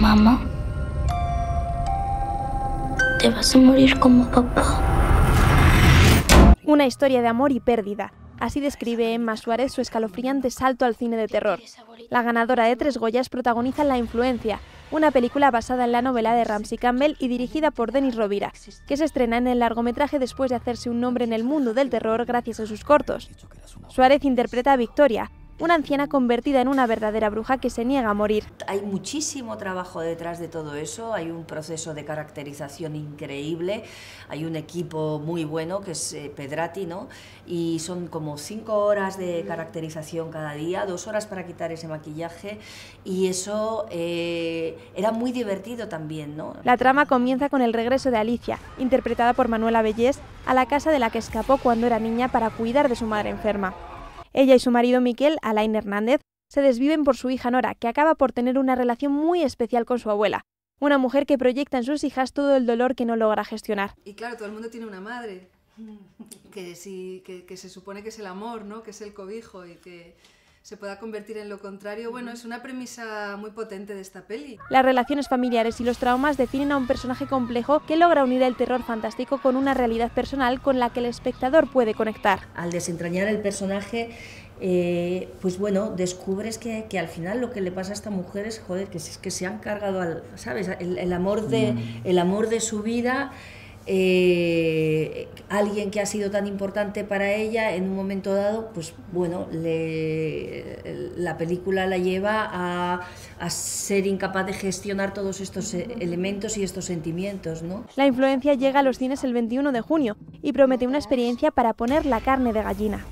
Mamá, te vas a morir como papá. Una historia de amor y pérdida. Así describe Emma Suárez su escalofriante salto al cine de terror. La ganadora de 3 Goyas protagoniza La Influencia, una película basada en la novela de Ramsey Campbell y dirigida por Denis Rovira, que se estrena en el largometraje después de hacerse un nombre en el mundo del terror gracias a sus cortos. Suárez interpreta a Victoria, una anciana convertida en una verdadera bruja que se niega a morir. Hay muchísimo trabajo detrás de todo eso, hay un proceso de caracterización increíble, hay un equipo muy bueno que es Pedrati, ¿no? Y son como 5 horas de caracterización cada día, 2 horas para quitar ese maquillaje, y eso era muy divertido también, ¿no? La trama comienza con el regreso de Alicia, interpretada por Manuela Bellés, a la casa de la que escapó cuando era niña para cuidar de su madre enferma. Ella y su marido Mikel, Alain Hernández, se desviven por su hija Nora, que acaba por tener una relación muy especial con su abuela, una mujer que proyecta en sus hijas todo el dolor que no logra gestionar. Y claro, todo el mundo tiene una madre, que se supone que es el amor, ¿no? Que es el cobijo y que se pueda convertir en lo contrario. Bueno, es una premisa muy potente de esta peli. Las relaciones familiares y los traumas definen a un personaje complejo que logra unir el terror fantástico con una realidad personal con la que el espectador puede conectar. Al desentrañar el personaje, pues bueno, descubres que al final lo que le pasa a esta mujer es, joder, que se han cargado al, ¿sabes? El amor de su vida. Alguien que ha sido tan importante para ella en un momento dado, pues bueno, la película la lleva a ser incapaz de gestionar todos estos elementos y estos sentimientos, ¿no? La Influencia llega a los cines el 21 de junio y promete una experiencia para poner la carne de gallina.